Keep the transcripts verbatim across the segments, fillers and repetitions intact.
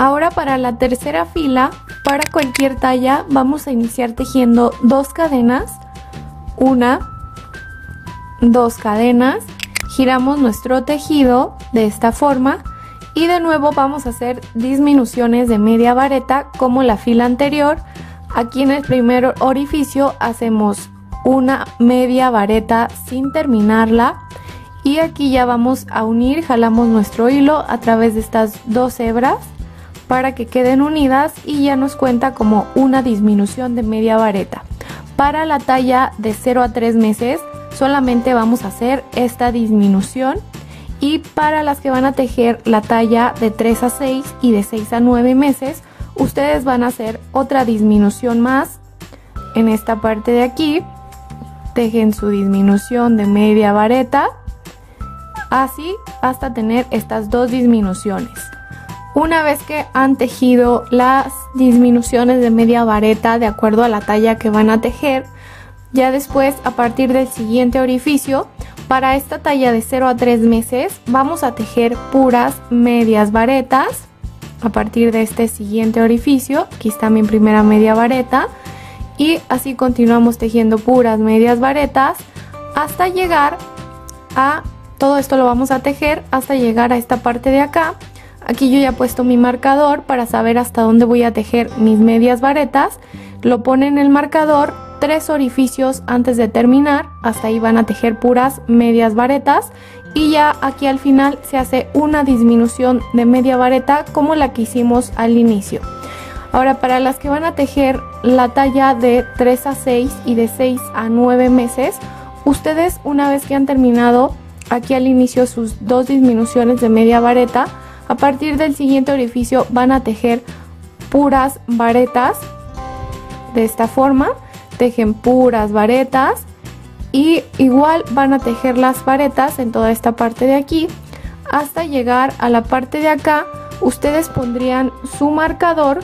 Ahora para la tercera fila, para cualquier talla, vamos a iniciar tejiendo dos cadenas, una, dos cadenas, giramos nuestro tejido de esta forma y de nuevo vamos a hacer disminuciones de media vareta como la fila anterior. Aquí en el primer orificio hacemos una media vareta sin terminarla y aquí ya vamos a unir, jalamos nuestro hilo a través de estas dos hebras para que queden unidas y ya nos cuenta como una disminución de media vareta. Para la talla de cero a tres meses solamente vamos a hacer esta disminución y para las que van a tejer la talla de tres a seis y de seis a nueve meses ustedes van a hacer otra disminución más en esta parte de aquí, tejen su disminución de media vareta así hasta tener estas dos disminuciones. Una vez que han tejido las disminuciones de media vareta de acuerdo a la talla que van a tejer, ya después a partir del siguiente orificio, para esta talla de cero a tres meses vamos a tejer puras medias varetas a partir de este siguiente orificio. Aquí está mi primera media vareta y así continuamos tejiendo puras medias varetas hasta llegar a todo esto lo vamos a tejer hasta llegar a esta parte de acá. Aquí yo ya he puesto mi marcador para saber hasta dónde voy a tejer mis medias varetas, lo pone en el marcador tres orificios antes de terminar, hasta ahí van a tejer puras medias varetas y ya aquí al final se hace una disminución de media vareta como la que hicimos al inicio. Ahora para las que van a tejer la talla de tres a seis y de seis a nueve meses, ustedes una vez que han terminado aquí al inicio sus dos disminuciones de media vareta, a partir del siguiente orificio van a tejer puras varetas de esta forma. Tejen puras varetas y igual van a tejer las varetas en toda esta parte de aquí hasta llegar a la parte de acá. Ustedes pondrían su marcador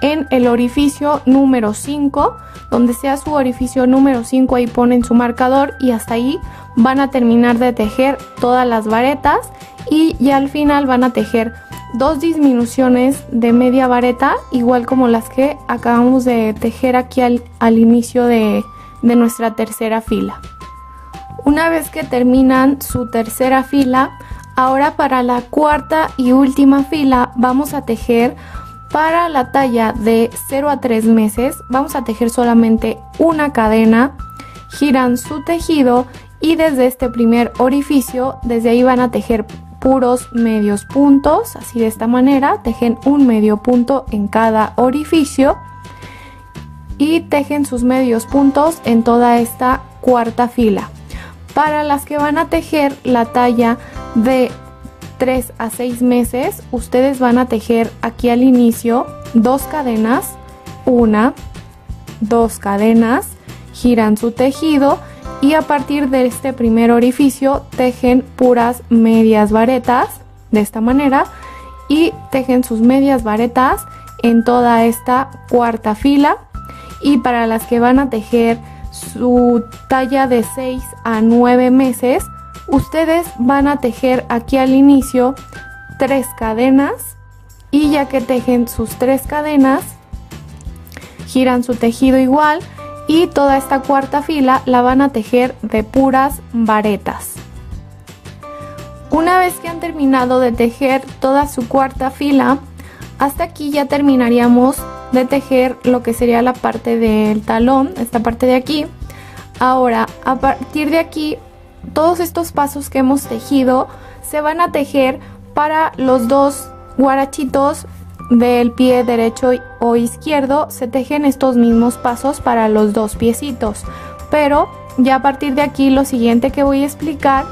en el orificio número cinco, donde sea su orificio número cinco ahí ponen su marcador y hasta ahí van a terminar de tejer todas las varetas y ya al final van a tejer dos disminuciones de media vareta igual como las que acabamos de tejer aquí al, al inicio de, de nuestra tercera fila. Una vez que terminan su tercera fila, ahora para la cuarta y última fila vamos a tejer para la talla de cero a tres meses, vamos a tejer solamente una cadena, giran su tejido y desde este primer orificio, desde ahí van a tejer puros medios puntos, así de esta manera, tejen un medio punto en cada orificio y tejen sus medios puntos en toda esta cuarta fila. Para las que van a tejer la talla de tres a seis meses, ustedes van a tejer aquí al inicio dos cadenas, una, dos cadenas, giran su tejido y a partir de este primer orificio tejen puras medias varetas de esta manera y tejen sus medias varetas en toda esta cuarta fila. Y para las que van a tejer su talla de seis a nueve meses, ustedes van a tejer aquí al inicio tres cadenas y ya que tejen sus tres cadenas, giran su tejido igual y toda esta cuarta fila la van a tejer de puras varetas. Una vez que han terminado de tejer toda su cuarta fila, hasta aquí ya terminaríamos de tejer lo que sería la parte del talón, esta parte de aquí. Ahora, a partir de aquí, todos estos pasos que hemos tejido se van a tejer para los dos guarachitos del pie derecho o izquierdo, se tejen estos mismos pasos para los dos piecitos, pero ya a partir de aquí lo siguiente que voy a explicar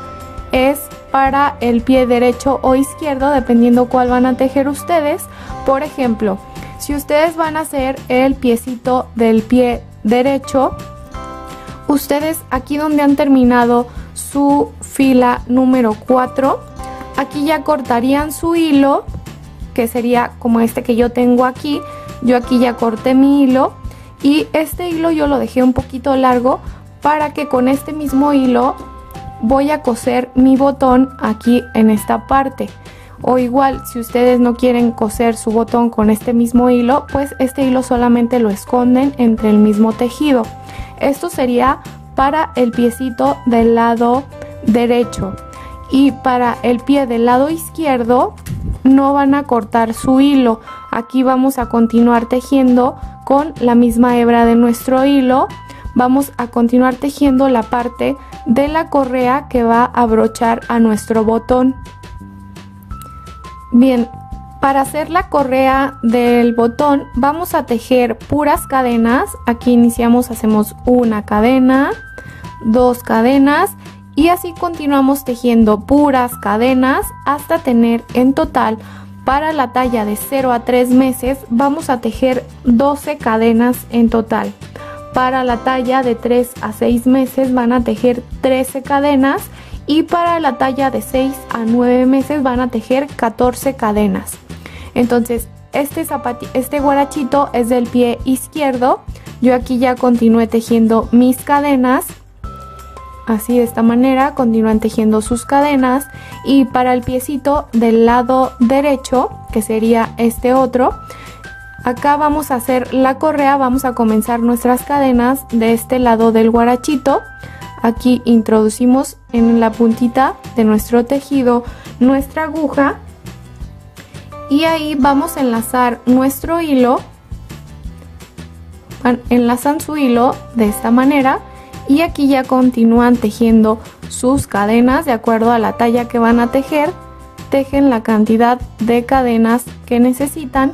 es para el pie derecho o izquierdo dependiendo cuál van a tejer ustedes. Por ejemplo, si ustedes van a hacer el piecito del pie derecho, ustedes aquí donde han terminado su fila número cuatro, aquí ya cortarían su hilo, que sería como este que yo tengo aquí. Yo aquí ya corté mi hilo y este hilo yo lo dejé un poquito largo para que con este mismo hilo voy a coser mi botón aquí en esta parte. o igual si ustedes no quieren coser su botón con este mismo hilo, pues este hilo solamente lo esconden entre el mismo tejido. Esto sería para el piecito del lado derecho, y para el pie del lado izquierdo no van a cortar su hilo. Aquí vamos a continuar tejiendo con la misma hebra de nuestro hilo. Vamos a continuar tejiendo la parte de la correa que va a abrochar a nuestro botón. Bien, para hacer la correa del botón vamos a tejer puras cadenas. Aquí iniciamos, hacemos una cadena, dos cadenas y así continuamos tejiendo puras cadenas hasta tener en total, para la talla de cero a tres meses, vamos a tejer doce cadenas en total. Para la talla de tres a seis meses van a tejer trece cadenas y para la talla de seis a nueve meses van a tejer catorce cadenas. Entonces este, zapati este guarachito es del pie izquierdo. Yo aquí ya continué tejiendo mis cadenas, así de esta manera continúan tejiendo sus cadenas. Y para el piecito del lado derecho, que sería este otro, acá vamos a hacer la correa. Vamos a comenzar nuestras cadenas de este lado del guarachito. Aquí introducimos en la puntita de nuestro tejido nuestra aguja y ahí vamos a enlazar nuestro hilo. Enlazan su hilo de esta manera y aquí ya continúan tejiendo sus cadenas de acuerdo a la talla que van a tejer. Tejen la cantidad de cadenas que necesitan.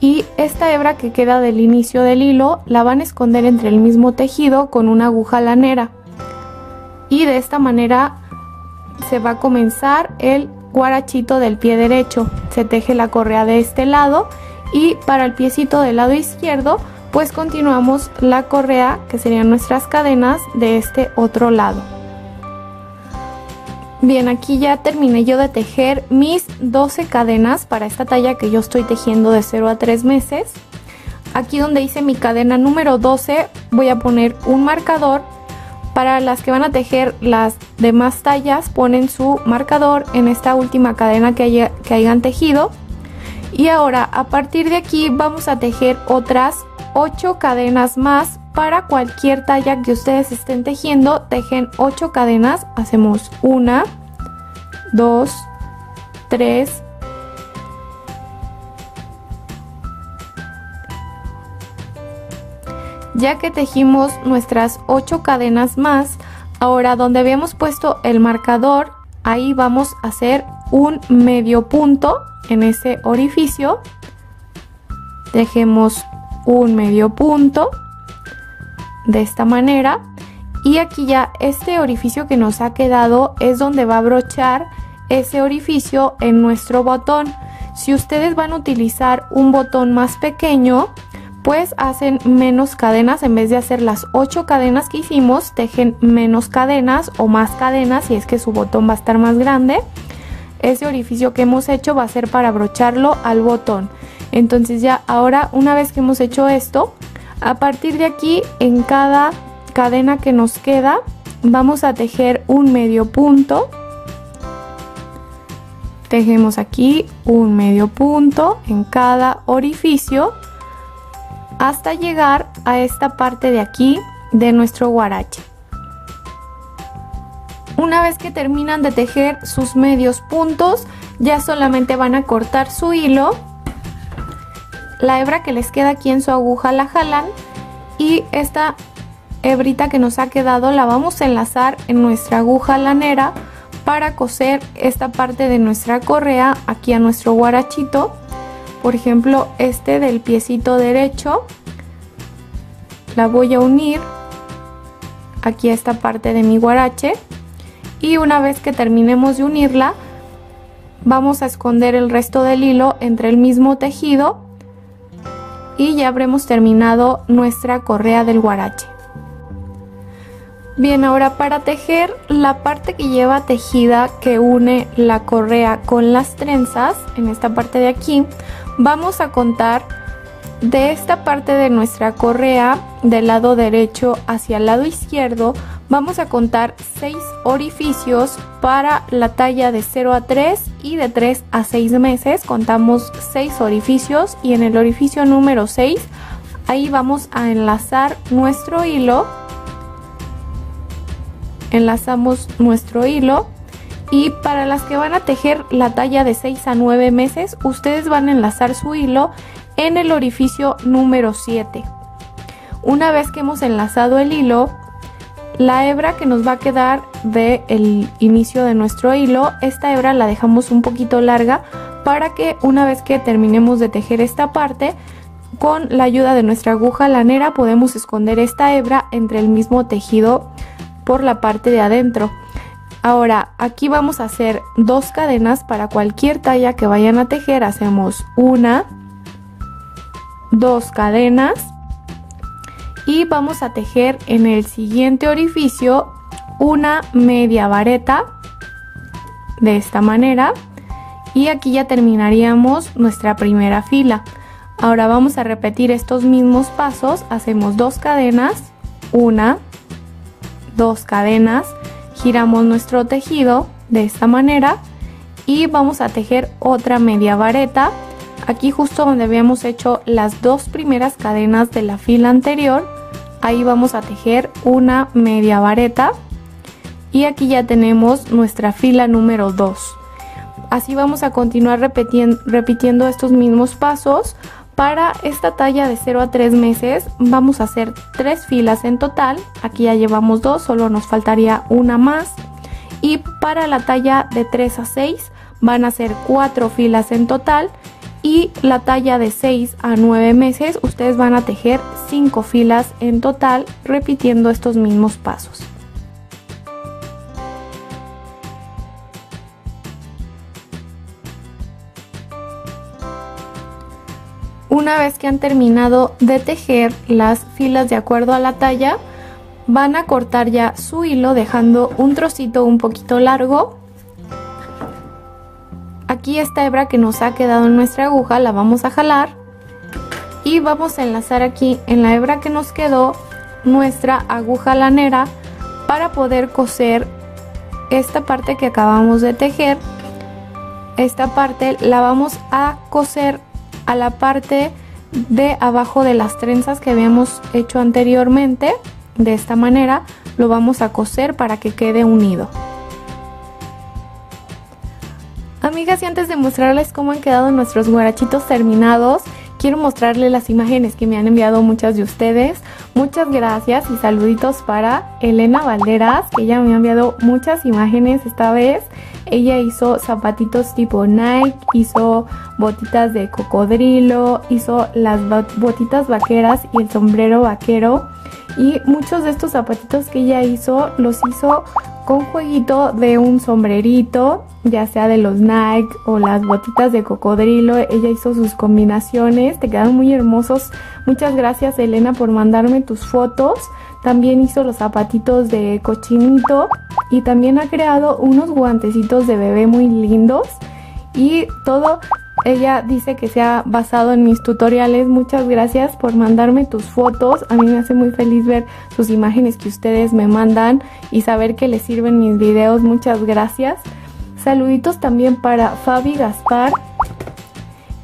Y esta hebra que queda del inicio del hilo la van a esconder entre el mismo tejido con una aguja lanera. Y de esta manera se va a comenzar el guarachito del pie derecho. Se teje la correa de este lado y para el piecito del lado izquierdo pues continuamos la correa, que serían nuestras cadenas, de este otro lado. Bien, aquí ya terminé yo de tejer mis doce cadenas para esta talla que yo estoy tejiendo de cero a tres meses. Aquí donde hice mi cadena número doce voy a poner un marcador. Para las que van a tejer las demás tallas ponen su marcador en esta última cadena que, haya, que hayan tejido. Y ahora a partir de aquí vamos a tejer otras ocho cadenas más. Para cualquier talla que ustedes estén tejiendo, tejen ocho cadenas. Hacemos una, dos, tres. Ya que tejimos nuestras ocho cadenas más, ahora donde habíamos puesto el marcador, ahí vamos a hacer un medio punto en ese orificio. Tejemos un medio punto de esta manera y aquí ya este orificio que nos ha quedado es donde va a brochar ese orificio en nuestro botón. Si ustedes van a utilizar un botón más pequeño, pues hacen menos cadenas. En vez de hacer las ocho cadenas que hicimos, tejen menos cadenas o más cadenas si es que su botón va a estar más grande. Ese orificio que hemos hecho va a ser para brocharlo al botón. Entonces ya ahora, una vez que hemos hecho esto, a partir de aquí, en cada cadena que nos queda, vamos a tejer un medio punto. Tejemos aquí un medio punto en cada orificio hasta llegar a esta parte de aquí de nuestro guarache. Una vez que terminan de tejer sus medios puntos, ya solamente van a cortar su hilo. La hebra que les queda aquí en su aguja la jalan y esta hebrita que nos ha quedado la vamos a enlazar en nuestra aguja lanera para coser esta parte de nuestra correa aquí a nuestro guarachito. Por ejemplo, este del piecito derecho la voy a unir aquí a esta parte de mi guarache y una vez que terminemos de unirla vamos a esconder el resto del hilo entre el mismo tejido. Y ya habremos terminado nuestra correa del guarache. Bien, ahora para tejer la parte que lleva tejida que une la correa con las trenzas, en esta parte de aquí, vamos a contar de esta parte de nuestra correa del lado derecho hacia el lado izquierdo vamos a contar seis orificios para la talla de cero a tres y de tres a seis meses. Contamos seis orificios y en el orificio número seis ahí vamos a enlazar nuestro hilo. Enlazamos nuestro hilo y para las que van a tejer la talla de seis a nueve meses ustedes van a enlazar su hilo en el orificio número siete. Una vez que hemos enlazado el hilo, la hebra que nos va a quedar del inicio de nuestro hilo, esta hebra la dejamos un poquito larga para que una vez que terminemos de tejer esta parte, con la ayuda de nuestra aguja lanera podemos esconder esta hebra entre el mismo tejido por la parte de adentro. Ahora, aquí vamos a hacer dos cadenas para cualquier talla que vayan a tejer. Hacemos una, dos cadenas. Y vamos a tejer en el siguiente orificio una media vareta, de esta manera. Y aquí ya terminaríamos nuestra primera fila. Ahora vamos a repetir estos mismos pasos. Hacemos dos cadenas, una, dos cadenas, giramos nuestro tejido de esta manera y vamos a tejer otra media vareta. Aquí justo donde habíamos hecho las dos primeras cadenas de la fila anterior, ahí vamos a tejer una media vareta y aquí ya tenemos nuestra fila número dos. Así vamos a continuar repitiendo, repitiendo estos mismos pasos. Para esta talla de cero a tres meses vamos a hacer tres filas en total. Aquí ya llevamos dos, solo nos faltaría una más. Y para la talla de tres a seis van a ser cuatro filas en total. Y la talla de seis a nueve meses ustedes van a tejer cinco filas en total repitiendo estos mismos pasos. Una vez que han terminado de tejer las filas de acuerdo a la talla, van a cortar ya su hilo dejando un trocito un poquito largo. Aquí esta hebra que nos ha quedado en nuestra aguja la vamos a jalar y vamos a enlazar aquí en la hebra que nos quedó nuestra aguja lanera para poder coser esta parte que acabamos de tejer. Esta parte la vamos a coser a la parte de abajo de las trenzas que habíamos hecho anteriormente. De esta manera lo vamos a coser para que quede unido. Amigas, y antes de mostrarles cómo han quedado nuestros guarachitos terminados, quiero mostrarles las imágenes que me han enviado muchas de ustedes. Muchas gracias y saluditos para Elena Valderas, que ella me ha enviado muchas imágenes esta vez. Ella hizo zapatitos tipo Nike, hizo botitas de cocodrilo, hizo las botitas vaqueras y el sombrero vaquero. Y muchos de estos zapatitos que ella hizo, los hizo con jueguito de un sombrerito, ya sea de los Nike o las botitas de cocodrilo. Ella hizo sus combinaciones, te quedaron muy hermosos. Muchas gracias, Elena, por mandarme tus fotos. También hizo los zapatitos de cochinito y también ha creado unos guantecitos de bebé muy lindos. Y todo ella dice que se ha basado en mis tutoriales. Muchas gracias por mandarme tus fotos. A mí me hace muy feliz ver sus imágenes que ustedes me mandan y saber que les sirven mis videos. Muchas gracias. Saluditos también para Fabi Gaspar.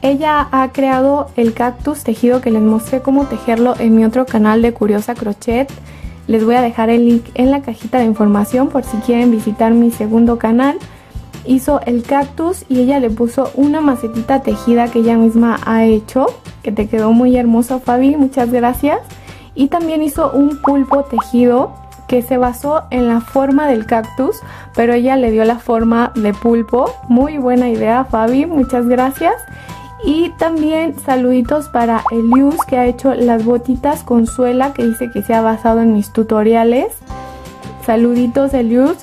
Ella ha creado el cactus tejido que les mostré cómo tejerlo en mi otro canal de Curiosa Crochet. Les voy a dejar el link en la cajita de información por si quieren visitar mi segundo canal. Hizo el cactus y ella le puso una macetita tejida que ella misma ha hecho, que te quedó muy hermoso, Fabi, muchas gracias. Y también hizo un pulpo tejido que se basó en la forma del cactus, pero ella le dio la forma de pulpo. Muy buena idea, Fabi, muchas gracias. Y también saluditos para Elius, que ha hecho las botitas con suela, que dice que se ha basado en mis tutoriales. Saluditos, Elius.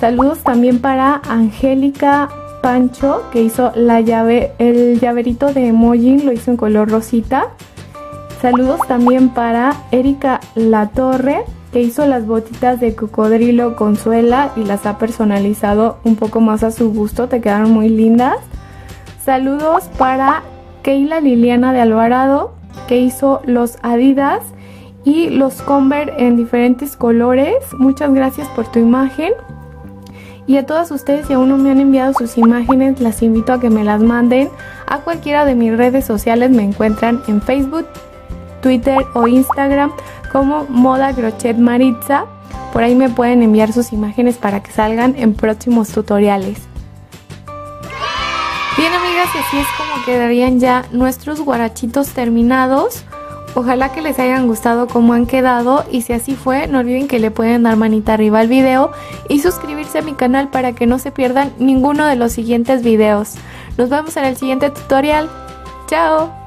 Saludos también para Angélica Pancho, que hizo la llave, el llaverito de emoji, lo hizo en color rosita. Saludos también para Erika Latorre, que hizo las botitas de cocodrilo con suela y las ha personalizado un poco más a su gusto, te quedaron muy lindas. Saludos para Keila Liliana de Alvarado, que hizo los Adidas y los Converse en diferentes colores. Muchas gracias por tu imagen. Y a todas ustedes, si aún no me han enviado sus imágenes, las invito a que me las manden a cualquiera de mis redes sociales. Me encuentran en Facebook, Twitter o Instagram como Moda Crochet Maritza. Por ahí me pueden enviar sus imágenes para que salgan en próximos tutoriales. Bien, amigas, así es como quedarían ya nuestros guarachitos terminados. Ojalá que les hayan gustado cómo han quedado, y si así fue, no olviden que le pueden dar manita arriba al video y suscribirse a mi canal para que no se pierdan ninguno de los siguientes videos. Nos vemos en el siguiente tutorial. ¡Chao!